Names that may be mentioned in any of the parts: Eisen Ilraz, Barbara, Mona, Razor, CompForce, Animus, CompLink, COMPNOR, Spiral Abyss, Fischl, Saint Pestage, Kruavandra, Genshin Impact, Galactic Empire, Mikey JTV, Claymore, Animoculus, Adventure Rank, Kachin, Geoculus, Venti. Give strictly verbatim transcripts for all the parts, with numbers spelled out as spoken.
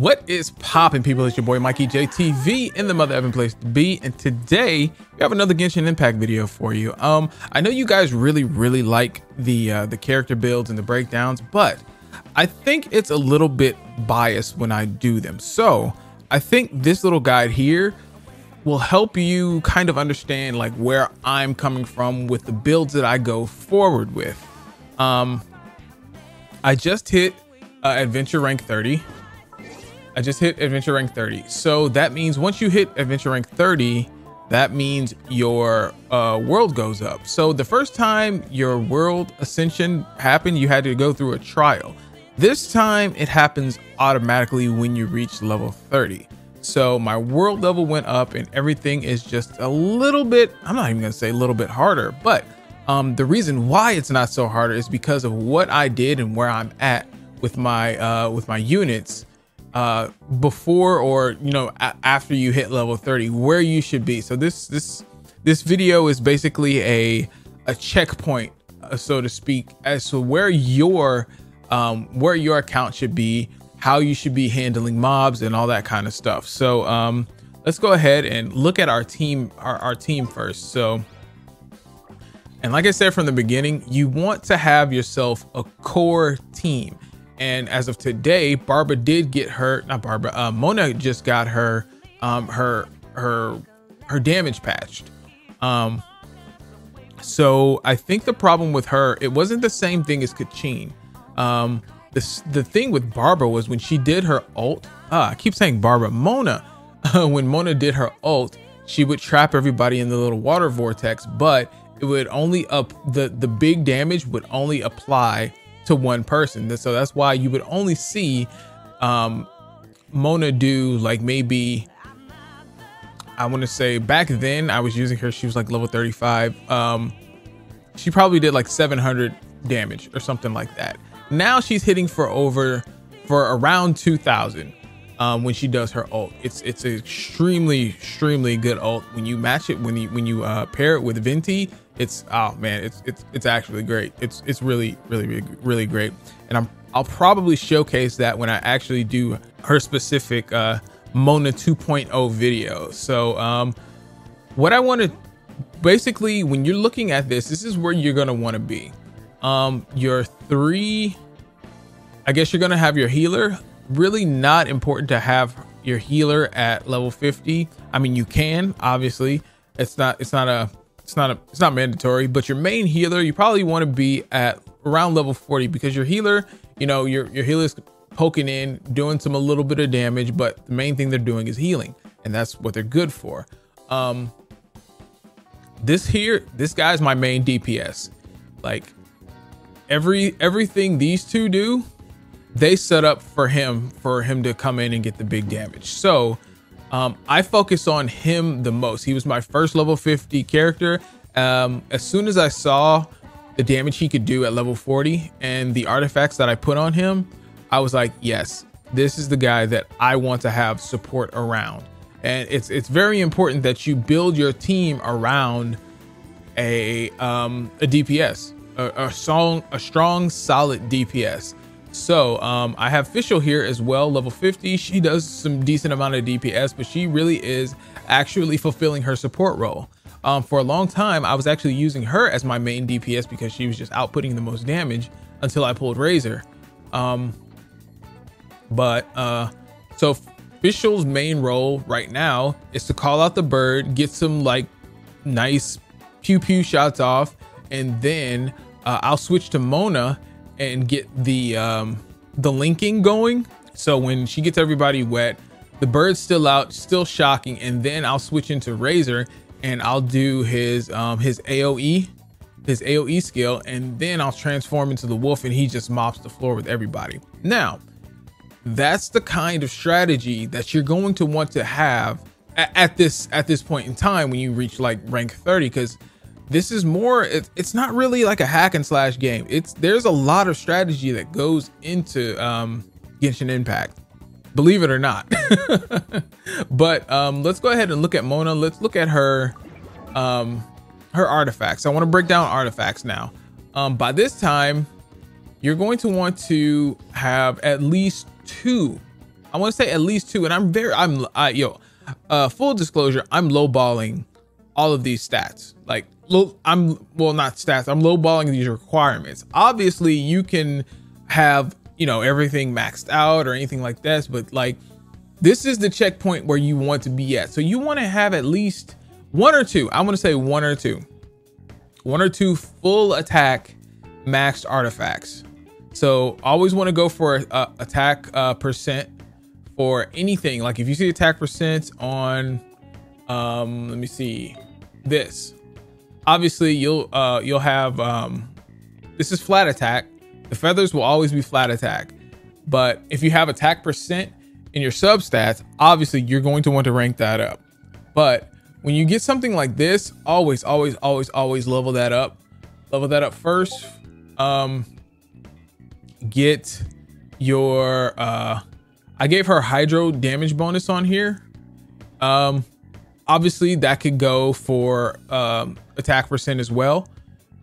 What is poppin', people? It's your boy Mikey J T V in the mother effing place to be, and today we have another Genshin Impact video for you. Um, I know you guys really, really like the uh, the character builds and the breakdowns, but I think it's a little bit biased when I do them. So I think this little guide here will help you kind of understand like where I'm coming from with the builds that I go forward with. Um, I just hit uh, adventure rank thirty. I just hit adventure rank thirty. So that means once you hit adventure rank thirty, that means your uh, world goes up. So the first time your world ascension happened, you had to go through a trial. This time it happens automatically when you reach level thirty. So my world level went up and everything is just a little bit, I'm not even gonna say a little bit harder, but um, the reason why it's not so harder is because of what I did and where I'm at with my, uh, with my units uh before, or you know, after you hit level thirty, where you should be. So this this this video is basically a a checkpoint, uh, so to speak, as to where your um where your account should be, how you should be handling mobs and all that kind of stuff. So um let's go ahead and look at our team our, our team first. So, and like I said from the beginning, you want to have yourself a core team. And as of today, Barbara did get her, not Barbara, uh, Mona just got her, um, her, her, her damage patched. Um, so I think the problem with her, it wasn't the same thing as Kachin. Um, the, the thing with Barbara was when she did her ult, uh, I keep saying Barbara, Mona, when Mona did her ult, she would trap everybody in the little water vortex, but it would only up the, the big damage would only apply to one person. So that's why you would only see um Mona do like, maybe I want to say back then I was using her, she was like level thirty-five, um she probably did like seven hundred damage or something like that. Now she's hitting for over for around two thousand um when she does her ult. It's it's an extremely extremely good ult. When you match it, when you when you uh pair it with Venti, It's oh man, it's it's it's actually great. It's it's really really really, really great, and I'm I'll probably showcase that when I actually do her specific uh, Mona two point oh video. So um, what I want to basically, when you're looking at this, this is where you're gonna want to be. Um, your three, I guess you're gonna have your healer. Really not important to have your healer at level fifty. I mean, you can obviously. It's not it's not a It's not a, it's not mandatory, but your main healer, you probably want to be at around level forty, because your healer, you know, your, your healer's poking in, doing some a little bit of damage, but the main thing they're doing is healing, and that's what they're good for. Um, this here, this guy's my main D P S. Like every, everything these two do, they set up for him, for him to come in and get the big damage. So Um, I focus on him the most. He was my first level fifty character. Um, as soon as I saw the damage he could do at level forty and the artifacts that I put on him, I was like, yes, this is the guy that I want to have support around. And it's it's very important that you build your team around a um, a D P S, a, a strong, a strong, solid D P S. So um, I have Fischl here as well, level fifty. She does some decent amount of D P S, but she really is actually fulfilling her support role. Um, for a long time, I was actually using her as my main D P S because she was just outputting the most damage until I pulled Razor. Um, but uh, so Fischl's main role right now is to call out the bird, get some like nice pew pew shots off, and then uh, I'll switch to Mona and get the um, the linking going. So when she gets everybody wet, the bird's still out, still shocking, and then I'll switch into Razor and I'll do his um, his A O E, his A O E skill, and then I'll transform into the wolf and he just mops the floor with everybody. Now, that's the kind of strategy that you're going to want to have at, at this at this point in time when you reach like rank thirty, because this is more, it, it's not really like a hack and slash game. It's there's a lot of strategy that goes into um, Genshin Impact, believe it or not. But um, let's go ahead and look at Mona. Let's look at her, um, her artifacts. I want to break down artifacts now. Um, by this time, you're going to want to have at least two I want to say at least two, and I'm very, I'm, I, yo, uh, full disclosure, I'm lowballing all of these stats. Like, low, I'm, well, not stats, I'm lowballing these requirements. Obviously, you can have, you know, everything maxed out or anything like this, but like, this is the checkpoint where you want to be at. So you want to have at least one or two, I'm going to say one or two, one or two full attack maxed artifacts. So always want to go for uh, attack uh, percent for anything. Like if you see attack percent on, um, let me see this, obviously you'll, uh, you'll have, um, this is flat attack. The feathers will always be flat attack. But if you have attack percent in your substats, obviously you're going to want to rank that up. But when you get something like this, always, always, always, always level that up. Level that up first. Um, get your, uh, I gave her hydro damage bonus on here. Um, obviously that could go for, um, attack percent as well.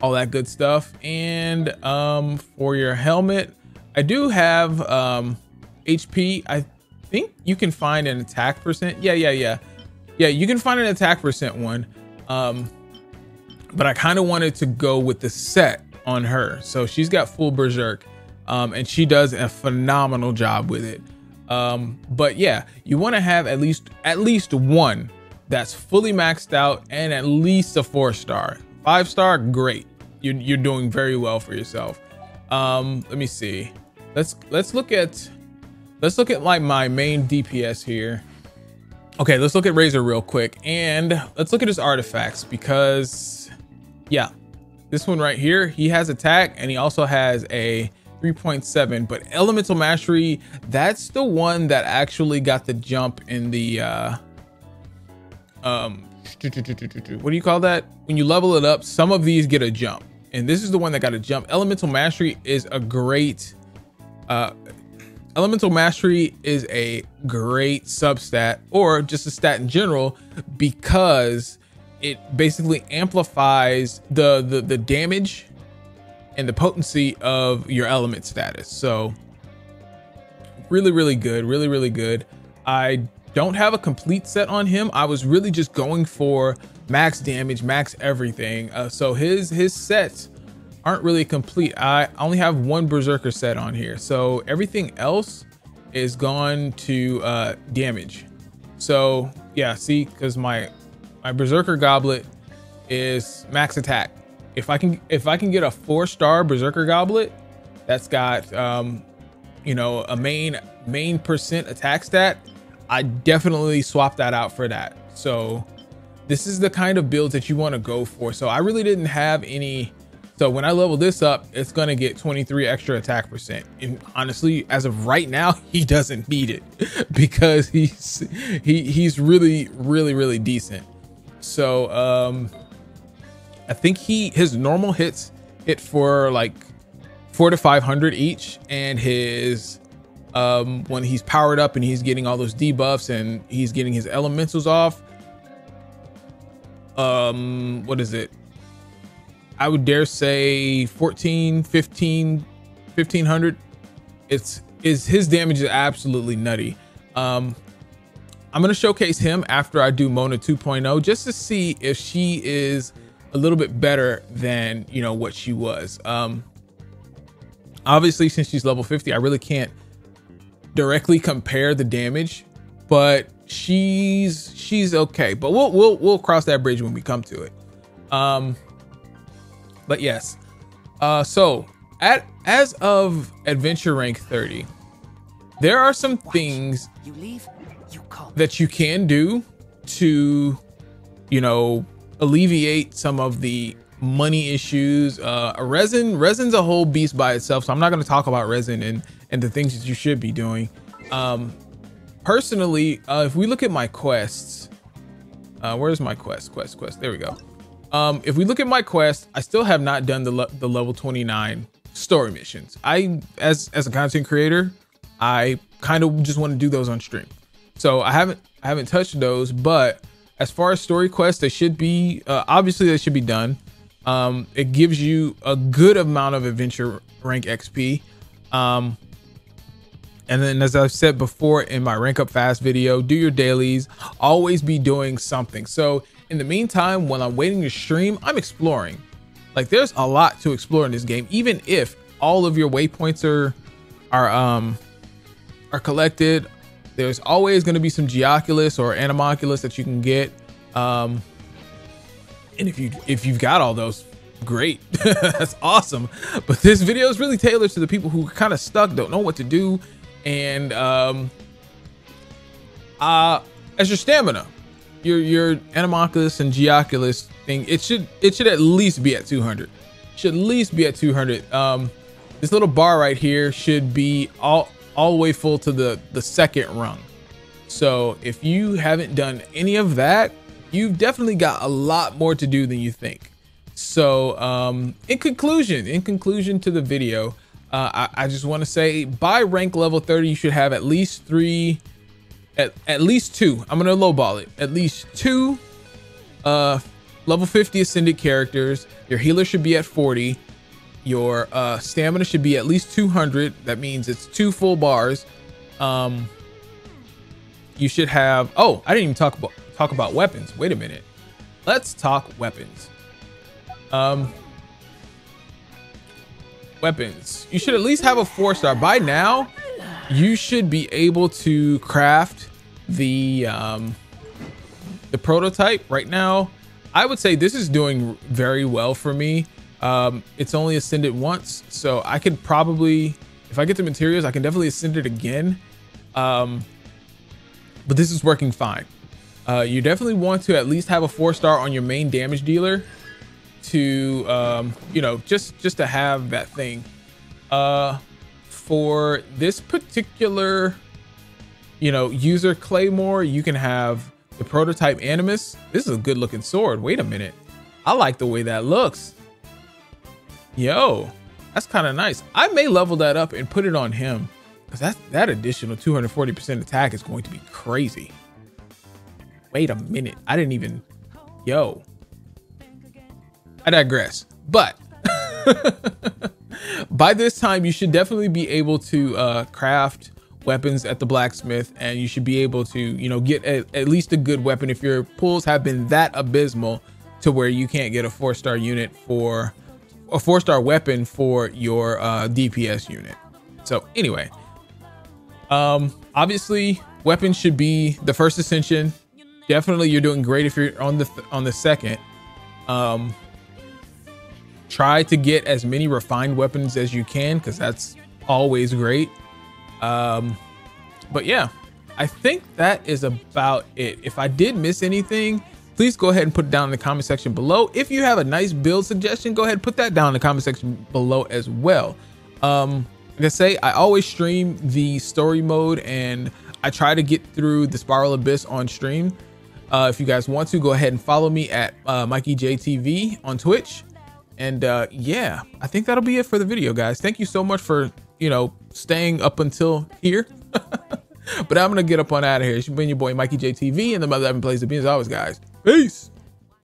All that good stuff. And, um, for your helmet, I do have, um, H P. I think you can find an attack percent. Yeah, yeah, yeah. Yeah, you can find an attack percent one. Um, but I kind of wanted to go with the set on her. So she's got full berserk, um, and she does a phenomenal job with it. Um, but yeah, you want to have at least, at least one that's fully maxed out and at least a four star, five star. Great. You're, you're doing very well for yourself. Um, let me see. Let's, let's look at, let's look at like my main D P S here. Okay, let's look at Razor real quick, and let's look at his artifacts because, yeah, this one right here, he has attack and he also has a three point seven, but elemental mastery, that's the one that actually got the jump in the, uh, um, what do you call that? When you level it up, some of these get a jump, and this is the one that got a jump. Elemental mastery is a great, uh, Elemental Mastery is a great substat, or just a stat in general, because it basically amplifies the, the, the damage and the potency of your element status. So really, really good, really, really good. I don't have a complete set on him. I was really just going for max damage, max everything. Uh, so his, his sets aren't really complete. I only have one berserker set on here, so everything else is gone to uh damage. So yeah, see, because my my berserker goblet is max attack. If I can if I can get a four star berserker goblet that's got um you know, a main main percent attack stat, I definitely swap that out for that. So this is the kind of build that you want to go for. So I really didn't have any. So when I level this up, it's gonna get twenty-three extra attack percent. And honestly, as of right now, he doesn't need it because he's he he's really, really, really decent. So um, I think he his normal hits hit for like four to five hundred each, and his um, when he's powered up and he's getting all those debuffs and he's getting his elementals off. Um, what is it? I would dare say fourteen, fifteen, fifteen hundred. It's is his damage is absolutely nutty. Um, I'm going to showcase him after I do Mona two point oh just to see if she is a little bit better than, you know, what she was. Um, obviously, since she's level fifty, I really can't directly compare the damage, but she's she's okay. But we'll we'll we'll cross that bridge when we come to it. Um But yes, uh, so at as of adventure rank thirty, there are some things you leave, you that you can do to, you know, alleviate some of the money issues. Uh, a resin, resin's a whole beast by itself, so I'm not going to talk about resin and and the things that you should be doing. Um, personally, uh, if we look at my quests, uh, where's my quest? Quest, quest. There we go. Um, if we look at my quest, I still have not done the, le the level twenty-nine story missions. I, as, as a content creator, I kind of just want to do those on stream. So I haven't, I haven't touched those, but as far as story quests, they should be, uh, obviously they should be done. Um, it gives you a good amount of adventure rank X P. Um, And then, as I've said before in my rank up fast video, do your dailies, always be doing something. So in the meantime, when I'm waiting to stream, I'm exploring. Like, there's a lot to explore in this game, even if all of your waypoints are are um are collected. There's always going to be some Geoculus or Animoculus that you can get, um and if you if you've got all those, great. That's awesome. But this video is really tailored to the people who are kind of stuck, don't know what to do, and um uh as your stamina, your your Animoculus and Geoculus thing, it should it should at least be at two hundred. Should at least be at two hundred. Um this little bar right here should be all all the way full to the the second rung. So if you haven't done any of that, you've definitely got a lot more to do than you think. So um in conclusion in conclusion to the video, uh i, I just want to say, by rank level thirty, you should have at least three at, at least two, I'm gonna lowball it, at least two uh level fifty ascended characters. Your healer should be at forty. Your uh, stamina should be at least two hundred. That means it's two full bars. Um, you should have, oh, I didn't even talk about, talk about weapons. Wait a minute. Let's talk weapons. Um, weapons. You should at least have a four star. By now, you should be able to craft the, um, the prototype. Right now, I would say this is doing very well for me. Um, it's only ascended once, so I could probably, if I get the materials, I can definitely ascend it again. Um, but this is working fine. Uh, you definitely want to at least have a four star on your main damage dealer to, um, you know, just, just to have that thing. Uh, for this particular, you know, user Claymore, you can have the prototype Animus. This is a good looking sword. Wait a minute. I like the way that looks. Yo, that's kind of nice. I may level that up and put it on him, because that that additional two hundred forty percent attack is going to be crazy. Wait a minute, I didn't even. Yo, I digress. But by this time, you should definitely be able to uh, craft weapons at the blacksmith, and you should be able to, you know, get a, at least a good weapon if your pulls have been that abysmal to where you can't get a four-star unit for. A four-star weapon for your uh, D P S unit. So anyway, um, obviously weapons should be the first ascension. Definitely, you're doing great if you're on the th on the second. Um, try to get as many refined weapons as you can, because that's always great. Um, but yeah, I think that is about it. If I did miss anything, please go ahead and put it down in the comment section below. If you have a nice build suggestion, go ahead and put that down in the comment section below as well. Um, like I say, I always stream the story mode, and I try to get through the Spiral Abyss on stream. Uh, if you guys want to, go ahead and follow me at uh, Mikey J T V on Twitch. And uh, yeah, I think that'll be it for the video, guys. Thank you so much for, you know, staying up until here. But I'm going to get up on out of here. It's been your boy Mikey J T V and the mother that plays the beans always, guys. Peace.